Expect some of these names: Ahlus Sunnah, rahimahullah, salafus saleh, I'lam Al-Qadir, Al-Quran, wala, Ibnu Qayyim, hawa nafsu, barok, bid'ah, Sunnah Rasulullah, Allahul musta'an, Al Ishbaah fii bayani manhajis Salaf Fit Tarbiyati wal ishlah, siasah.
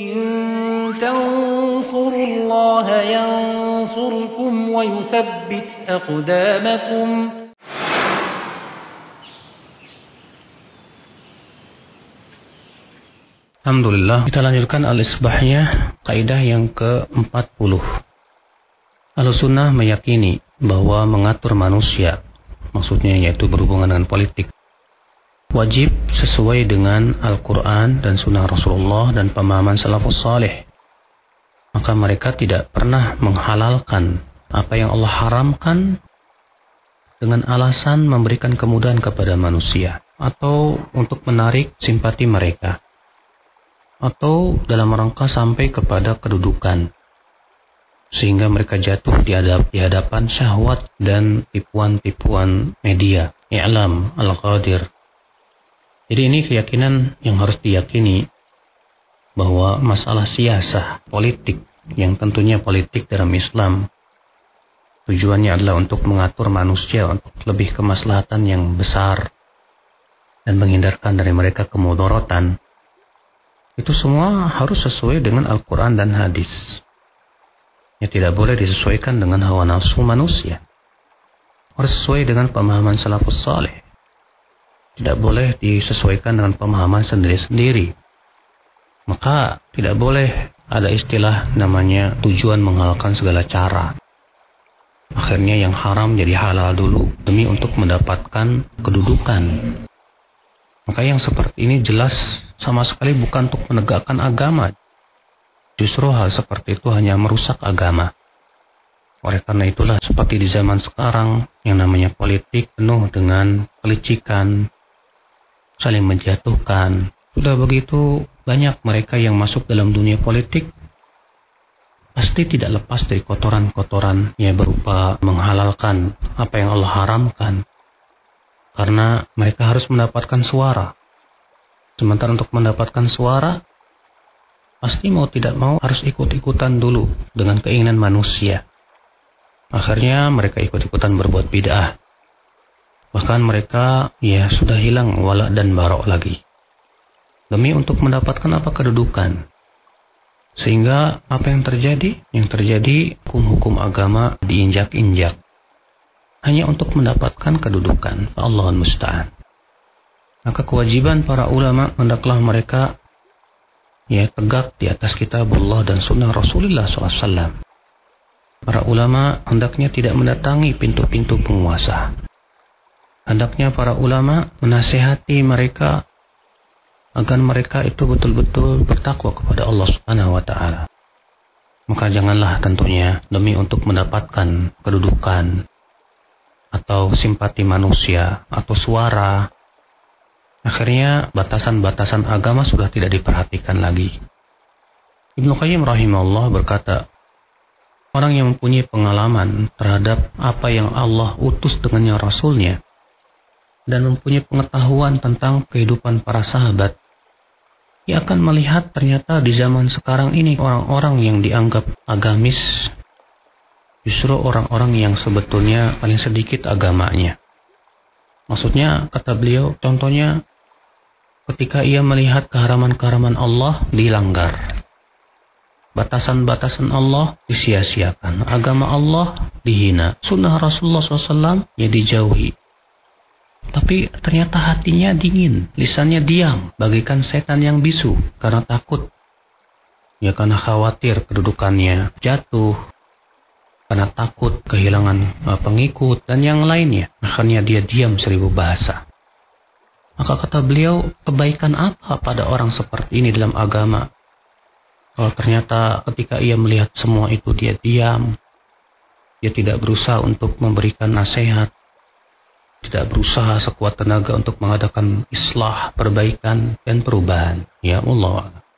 إن تنصروا الله ينصركم ويثبت أقدامكم. Alhamdulillah, kita lanjutkan Al-Ishbaahnya, kaidah yang ke-40. Ahlus Sunnah meyakini bahwa mengatur manusia, maksudnya yaitu berhubungan dengan politik, wajib sesuai dengan Al-Quran dan Sunnah Rasulullah dan pemahaman salafus saleh. Maka mereka tidak pernah menghalalkan apa yang Allah haramkan dengan alasan memberikan kemudahan kepada manusia atau untuk menarik simpati mereka, atau dalam rangka sampai kepada kedudukan sehingga mereka jatuh di hadapan syahwat dan tipuan-tipuan media. I'lam Al-Qadir. Jadi ini keyakinan yang harus diyakini, bahwa masalah siasah politik, yang tentunya politik dalam Islam tujuannya adalah untuk mengatur manusia untuk lebih kemaslahatan yang besar dan menghindarkan dari mereka kemudorotan, itu semua harus sesuai dengan Al-Quran dan hadis. Ya, tidak boleh disesuaikan dengan hawa nafsu manusia. Harus sesuai dengan pemahaman salafus saleh. Tidak boleh disesuaikan dengan pemahaman sendiri-sendiri. Maka tidak boleh ada istilah namanya tujuan menghalalkan segala cara. Akhirnya yang haram jadi halal dulu demi untuk mendapatkan kedudukan. Maka yang seperti ini jelas sama sekali bukan untuk menegakkan agama. Justru hal seperti itu hanya merusak agama. Oleh karena itulah seperti di zaman sekarang yang namanya politik penuh dengan kelicikan, saling menjatuhkan. Sudah begitu banyak mereka yang masuk dalam dunia politik pasti tidak lepas dari kotoran-kotoran yang berupa menghalalkan apa yang Allah haramkan. Karena mereka harus mendapatkan suara. Sementara untuk mendapatkan suara, pasti mau tidak mau harus ikut-ikutan dulu dengan keinginan manusia. Akhirnya mereka ikut-ikutan berbuat bid'ah. Bahkan mereka ya sudah hilang wala dan barok lagi. Demi untuk mendapatkan apa kedudukan. Sehingga apa yang terjadi? Yang terjadi hukum-hukum agama diinjak-injak. Hanya untuk mendapatkan kedudukan. Allahul musta'an. Maka kewajiban para ulama hendaklah mereka ya tegak di atas kitabullah dan sunnah Rasulullah SAW. Para ulama hendaknya tidak mendatangi pintu-pintu penguasa. Hendaknya para ulama menasehati mereka agar mereka itu betul-betul bertakwa kepada Allah Subhanahu wa taala. Maka janganlah tentunya demi untuk mendapatkan kedudukan atau simpati manusia atau suara, akhirnya batasan-batasan agama sudah tidak diperhatikan lagi. Ibnu Qayyim rahimahullah berkata, orang yang mempunyai pengalaman terhadap apa yang Allah utus dengannya Rasulnya dan mempunyai pengetahuan tentang kehidupan para sahabat, ia akan melihat ternyata di zaman sekarang ini orang-orang yang dianggap agamis justru orang-orang yang sebetulnya paling sedikit agamanya. Maksudnya, kata beliau, contohnya ketika ia melihat keharaman-keharaman Allah dilanggar, batasan-batasan Allah disia-siakan, agama Allah dihina, sunnah Rasulullah SAW ya dijauhi. Tapi ternyata hatinya dingin, lisannya diam, bagaikan setan yang bisu karena takut, ya karena khawatir kedudukannya jatuh, karena takut kehilangan pengikut dan yang lainnya. Akhirnya dia diam seribu bahasa. Maka kata beliau, kebaikan apa pada orang seperti ini dalam agama? Kalau ternyata ketika ia melihat semua itu dia diam, dia tidak berusaha untuk memberikan nasihat, tidak berusaha sekuat tenaga untuk mengadakan islah, perbaikan dan perubahan. Ya Allah.